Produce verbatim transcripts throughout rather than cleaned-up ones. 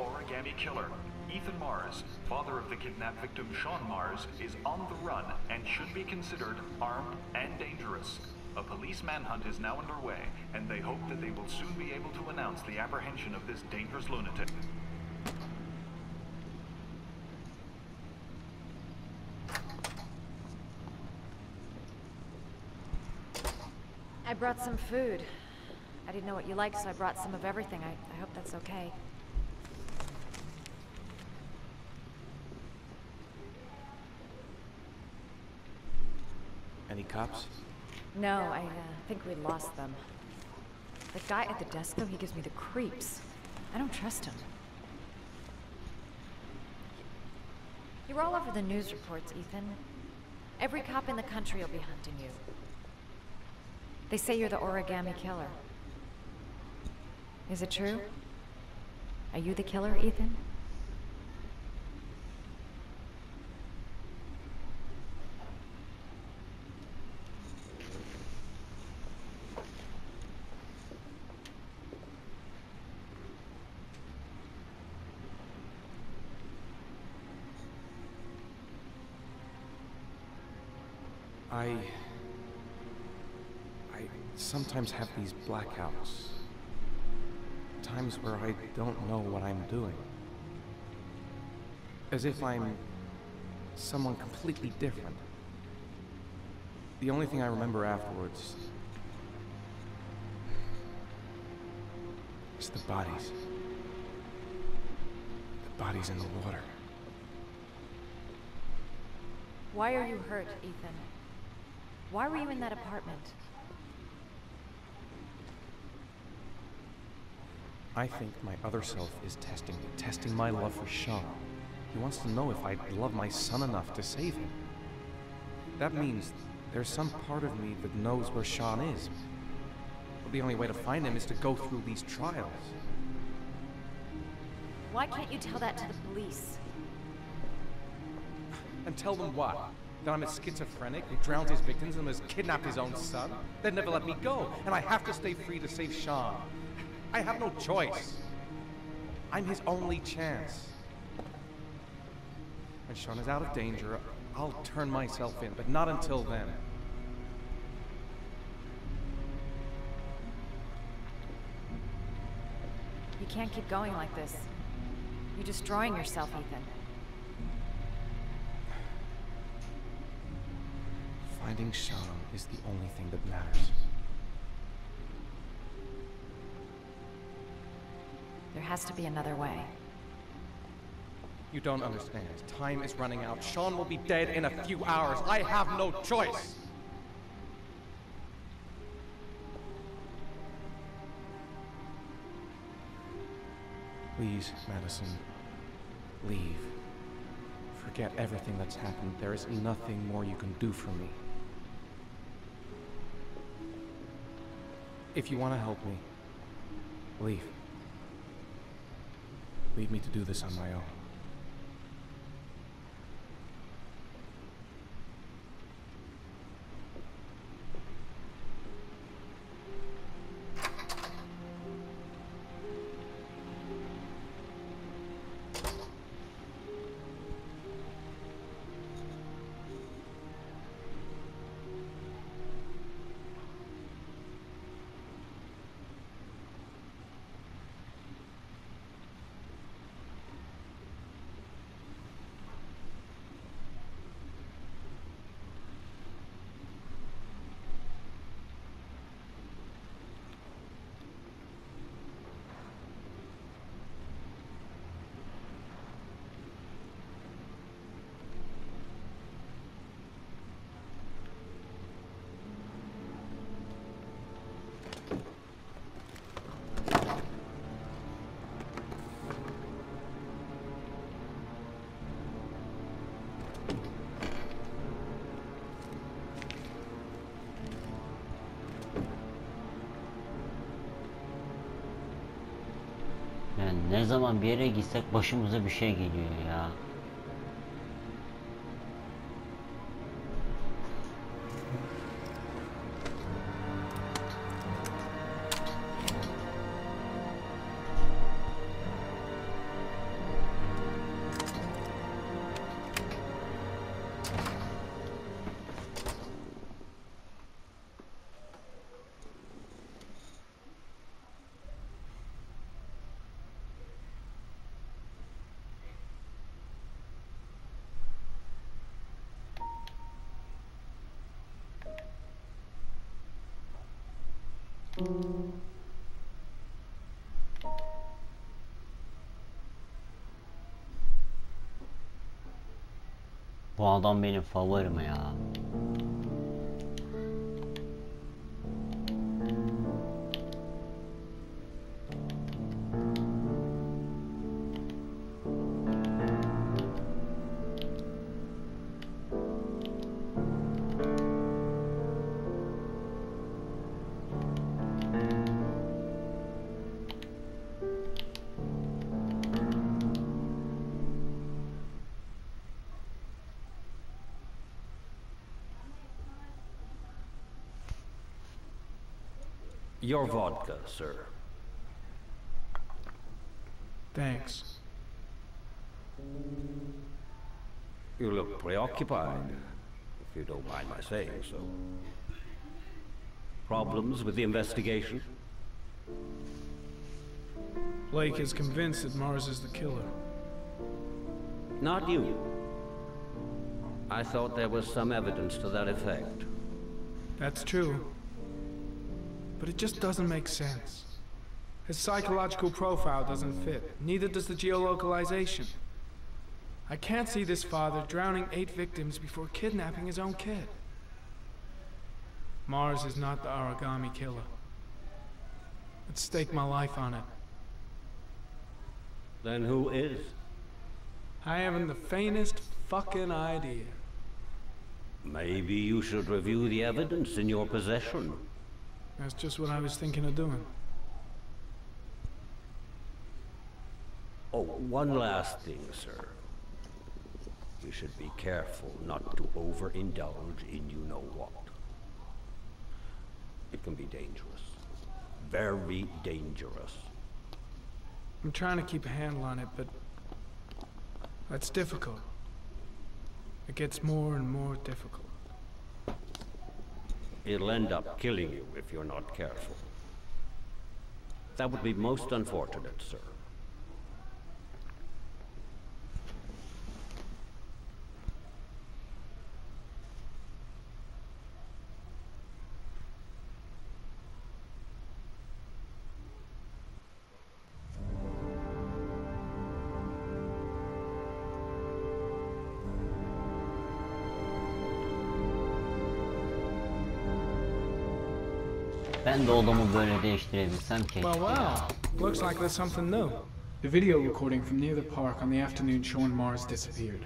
Origami Killer. Ethan Mars, father of the kidnapped victim Shaun Mars, is on the run and should be considered armed and dangerous. A police manhunt is now underway, and they hope that they will soon be able to announce the apprehension of this dangerous lunatic. I brought some food. I didn't know what you liked, so I brought some of everything. I, I hope that's okay. Any cops? No, I uh, think we lost them. The guy at the desk, though, he gives me the creeps. I don't trust him. You were all over the news reports, Ethan. Every cop in the country will be hunting you. They say you're the Origami Killer. Is it true? Are you the killer, Ethan? I... I sometimes have these blackouts. Times where I don't know what I'm doing. As if I'm someone completely different. The only thing I remember afterwards is the bodies. The bodies in the water. Why are you hurt, Ethan? Why were you in that apartment? I think my other self is testing me, testing my love for Shaun. He wants to know if I love my son enough to save him. That means there's some part of me that knows where Shaun is. But the only way to find him is to go through these trials. Why can't you tell that to the police? And tell them what? That I'm a schizophrenic who drowned his victims and has kidnapped his own son? They'd never let me go, and I have to stay free to save Shaun. I have no choice. I'm his only chance. When Shaun is out of danger, I'll turn myself in, but not until then. You can't keep going like this. You're destroying yourself, Ethan. Finding Shaun is the only thing that matters. There has to be another way. You don't understand. Time is running out. Shaun will be dead in a few hours. I have no choice! Please, Madison, leave. Forget everything that's happened. There is nothing more you can do for me. If you want to help me, leave. Leave me to do this on my own. Ne zaman bir yere gitsek başımıza bir şey geliyor ya. Bu adam benim favorim ya. Your vodka, sir. Thanks. You look preoccupied, if you don't mind my saying so. Problems with the investigation? Blake is convinced that Mars is the killer. Not you. I thought there was some evidence to that effect. That's true. But it just doesn't make sense. His psychological profile doesn't fit, neither does the geolocalization. I can't see this father drowning eight victims before kidnapping his own kid. Mars is not the origami killer. I'd stake my life on it. Then who is? I haven't the faintest fucking idea. Maybe you should review the evidence in your possession. That's just what I was thinking of doing. Oh, one last thing, sir. You should be careful not to overindulge in you-know-what. It can be dangerous. Very dangerous. I'm trying to keep a handle on it, but that's difficult. It gets more and more difficult. It'll end up killing you if you're not careful. That would be most unfortunate, sir. Ben de odamı böyle değiştirebilsem keşke. Well, wow. Looks like there's something new. The video recording from near the park on the afternoon Shaun Mars disappeared.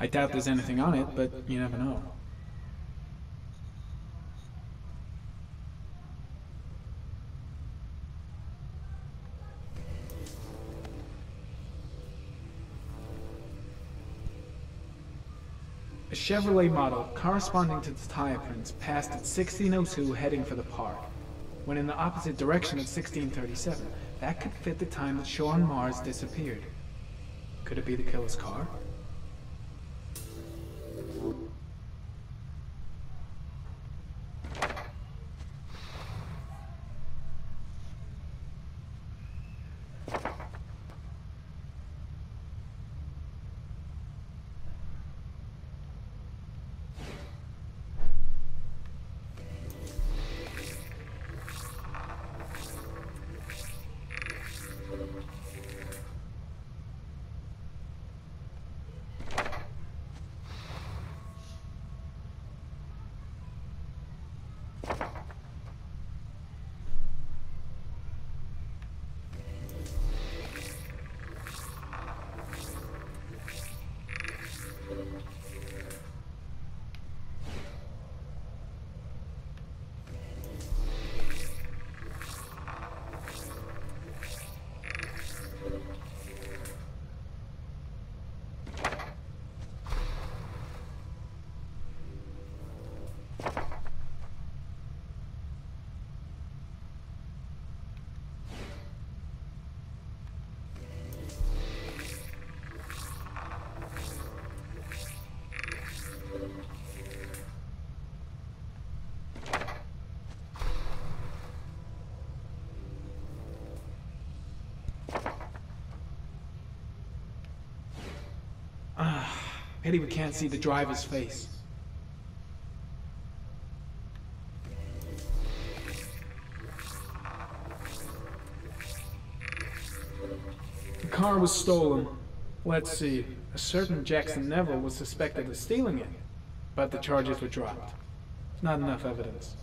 I doubt there's anything on it, but you never know. A Chevrolet model corresponding to the tire prints passed at sixteen oh two heading for the park. When in the opposite direction of sixteen thirty-seven, that could fit the time that Shaun Mars disappeared. Could it be the killer's car? Pity we can't see the driver's face. car was stolen. Let's see, a certain Jackson Neville was suspected of stealing it, but the charges were dropped. Not enough evidence.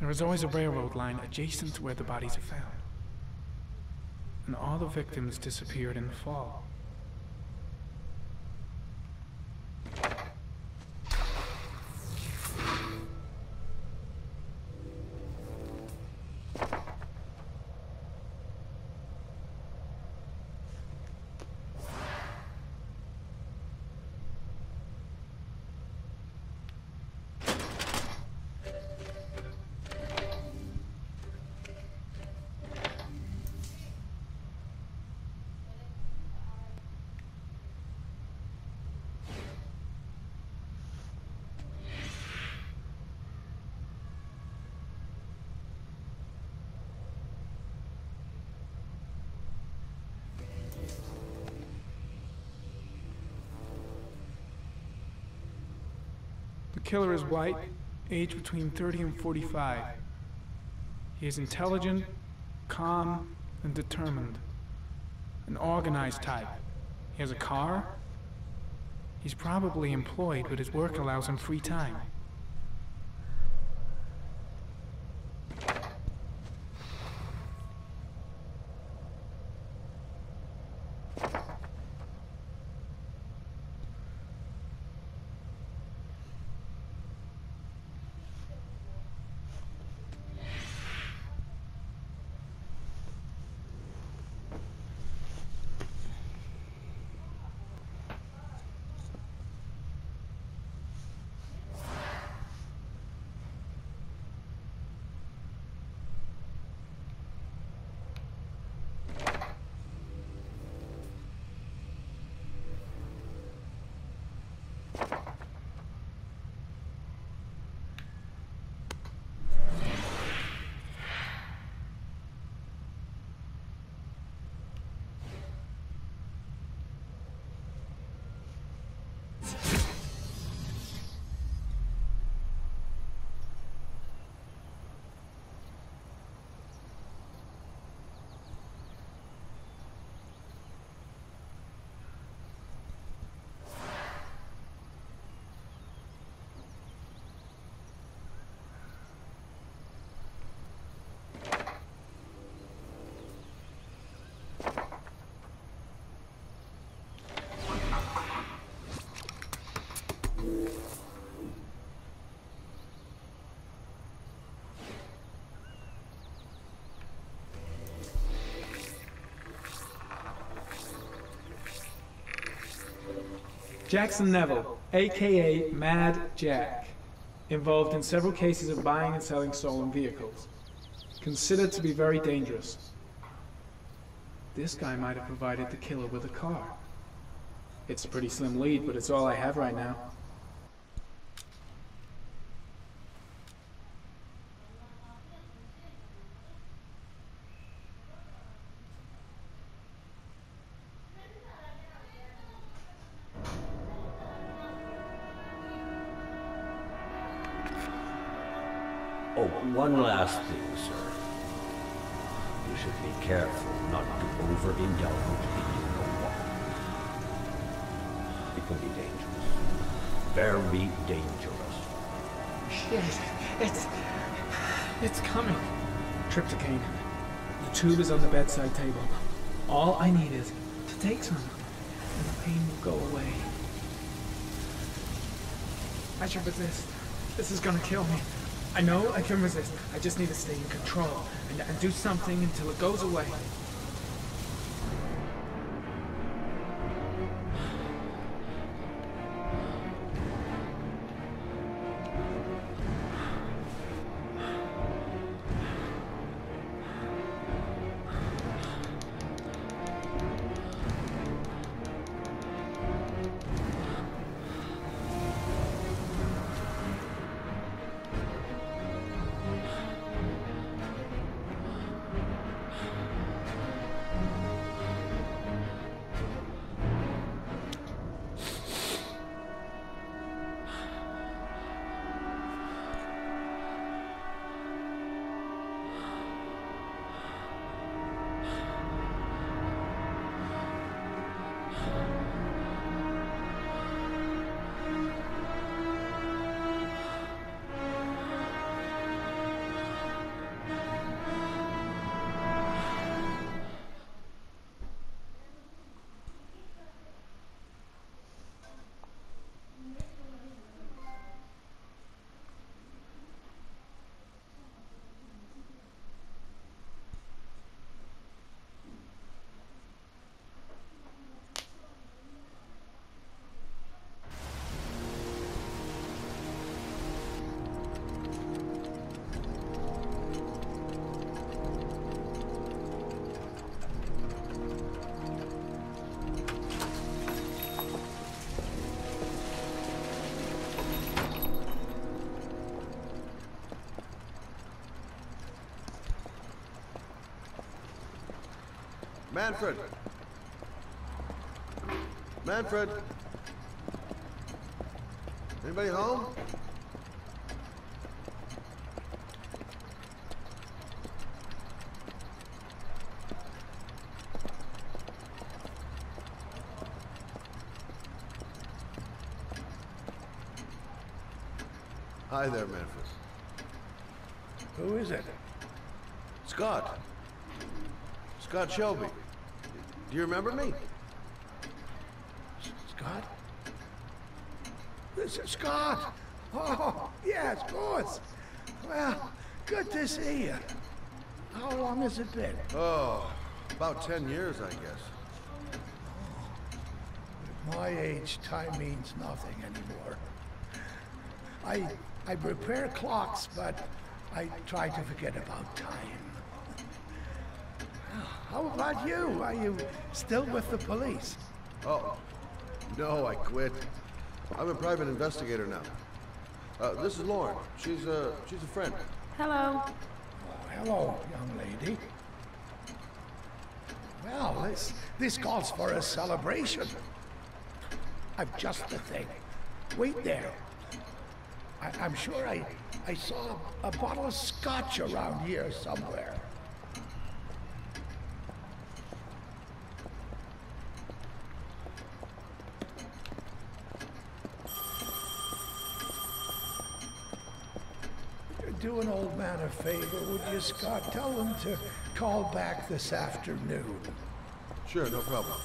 There is always a railroad line adjacent to where the bodies are found. And all the victims disappeared in the fall. The killer is white, age between thirty and forty-five. He is intelligent, calm, and determined. An organized type. He has a car. He's probably employed, but his work allows him free time. Jackson Neville, aka Mad Jack, involved in several cases of buying and selling stolen vehicles, considered to be very dangerous. This guy might have provided the killer with a car. It's a pretty slim lead, but it's all I have right now. Oh, one last thing, sir. You should be careful not to overindulge in your walk. It can be dangerous. Very dangerous. Shit, it's... it's coming. Tryptocaine. The tube is on the bedside table. All I need is to take some, and the pain will go away. I should resist. This is gonna kill me. I know I can resist. I just need to stay in control and, and do something until it goes away. Manfred! Manfred! Anybody home? Hi there, Manfred. Who is it? Scott. Scott Shelby. Do you remember me? Scott? This is Scott! Oh, yeah, of course! Well, good to see you. How long has it been? Oh, about ten years, I guess. At my age, time means nothing anymore. I, I repair clocks, but I try to forget about time. How about you? Are you still with the police? Oh, no, I quit. I'm a private investigator now. Uh, this is Lauren. She's a, she's a friend. Hello. Oh, hello, young lady. Well, this, this calls for a celebration. I've just the thing. Wait there. I, I'm sure I, I saw a, a bottle of scotch around here somewhere. Do an old man a favor, would you, Scott? Tell him to call back this afternoon. Sure, no problem.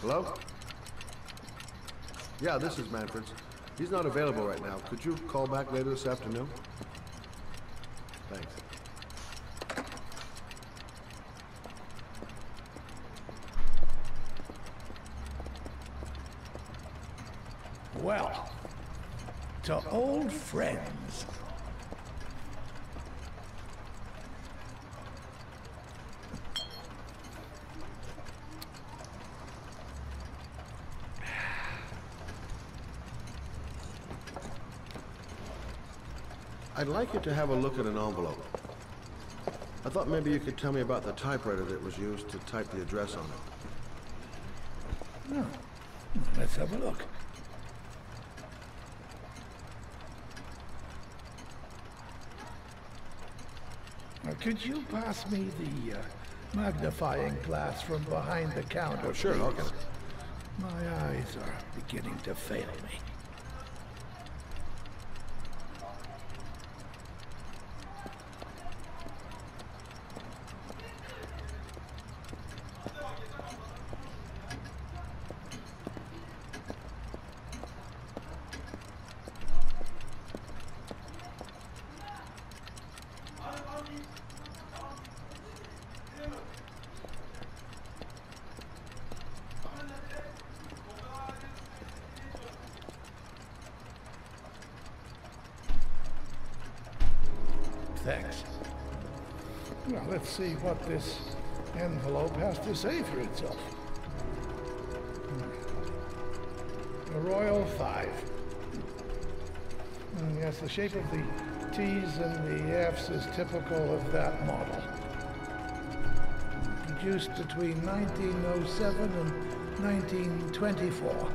Hello? Yeah, this is Manfred. He's not available right now. Could you call back later this afternoon? Thanks. Well, to old friends. I'd like you to have a look at an envelope. I thought maybe you could tell me about the typewriter that was used to type the address on it. No. Let's have a look. Now, could you pass me the uh, magnifying glass from behind the counter? Oh, sure, okay. My eyes are beginning to fail me. Thanks. Well, let's see what this envelope has to say for itself. The Royal Five. And yes, the shape of the T's and the F's is typical of that model. Produced between nineteen oh seven and nineteen twenty-four.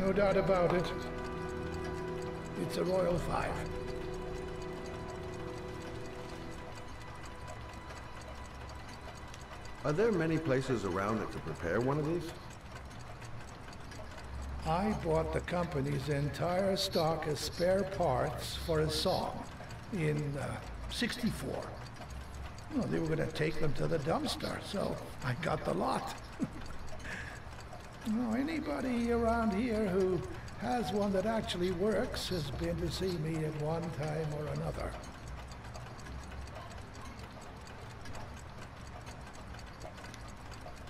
No doubt about it. It's a Royal Five. Are there many places around that could prepare one of these? I bought the company's entire stock as spare parts for a song in uh, sixty-four. Well, they were going to take them to the dumpster, so I got the lot. No, anybody around here who has one that actually works has been to see me at one time or another.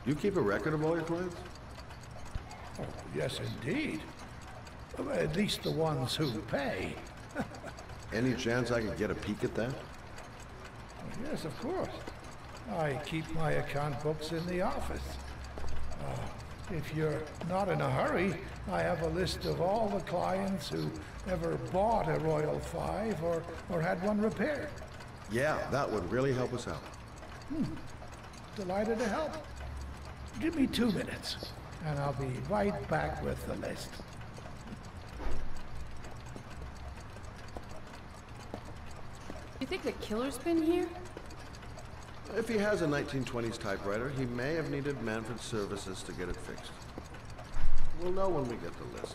Do you keep a record of all your clients? Oh, yes, indeed. Well, at least the ones who pay. Any chance I could get a peek at that? Well, yes, of course. I keep my account books in the office. Uh, If you're not in a hurry, I have a list of all the clients who ever bought a Royal Five or, or had one repaired. Yeah, that would really help us out. Hmm. Delighted to help. Give me two minutes, and I'll be right back with the list. You think the killer's been here? If he has a nineteen twenties typewriter, he may have needed Manfred's services to get it fixed. We'll know when we get the list.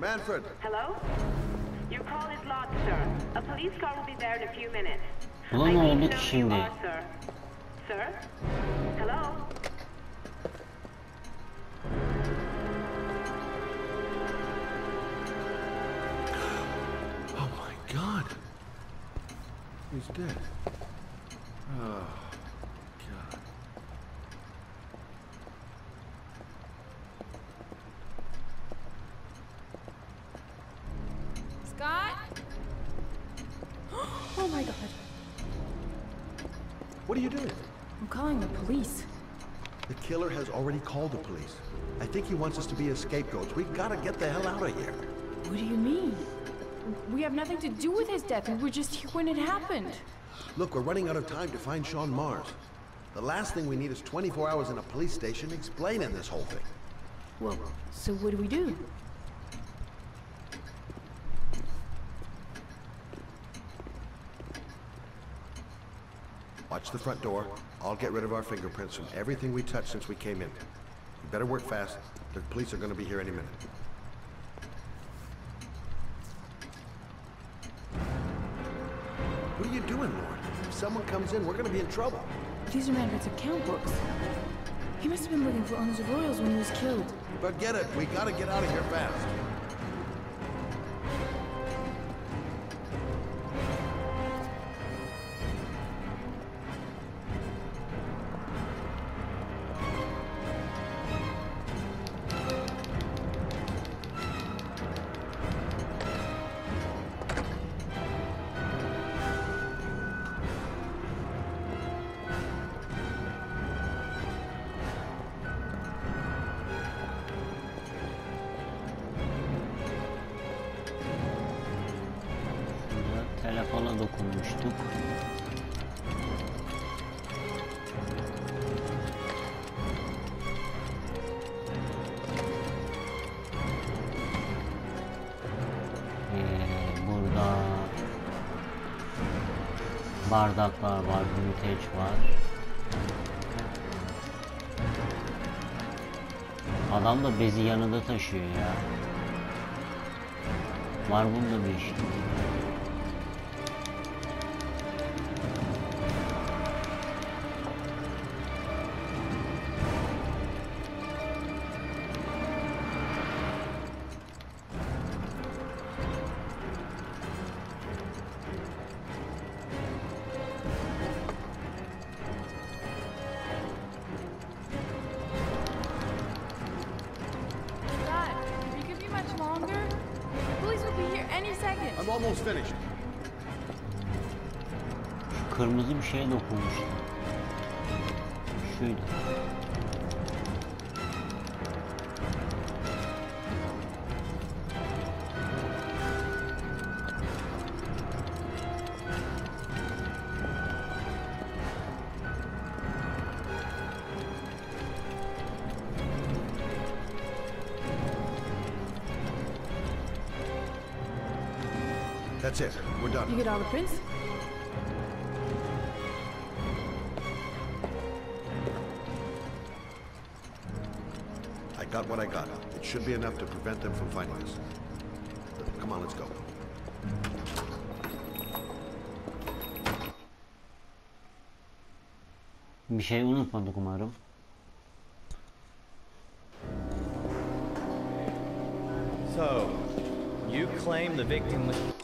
Manfred. Hello? Your call is locked, sir. A police car will be there in a few minutes. Hello, I need to know who you are, sir. Sir? Hello? Oh my God. He's dead. Oh. The killer has already called the police. I think he wants us to be as scapegoats. We gotta get the hell out of here. What do you mean? We have nothing to do with his death. We were just here when it happened. Look, we're running out of time to find Shaun Mars. The last thing we need is twenty-four hours in a police station explaining this whole thing. Well, so what do we do? Watch the front door. I'll get rid of our fingerprints from everything we touched since we came in. You better work fast. The police are going to be here any minute. What are you doing, Lauren? If someone comes in, we're going to be in trouble. These are Manfred's account books. He must have been looking for owners of Royals when he was killed. Forget it. We got to get out of here fast. Bardaklar var, büyüteç var. Adam da bezi yanında taşıyor ya. Var bunda bir iş. Kırmızı bir şeye dokunmuştu. Şuydu. That's it. We're done. You get all the prints? Got what I got. It should be enough to prevent them from finding us. Come on, let's go. Bir şey unutmadık umarım. So, you claim the victim was...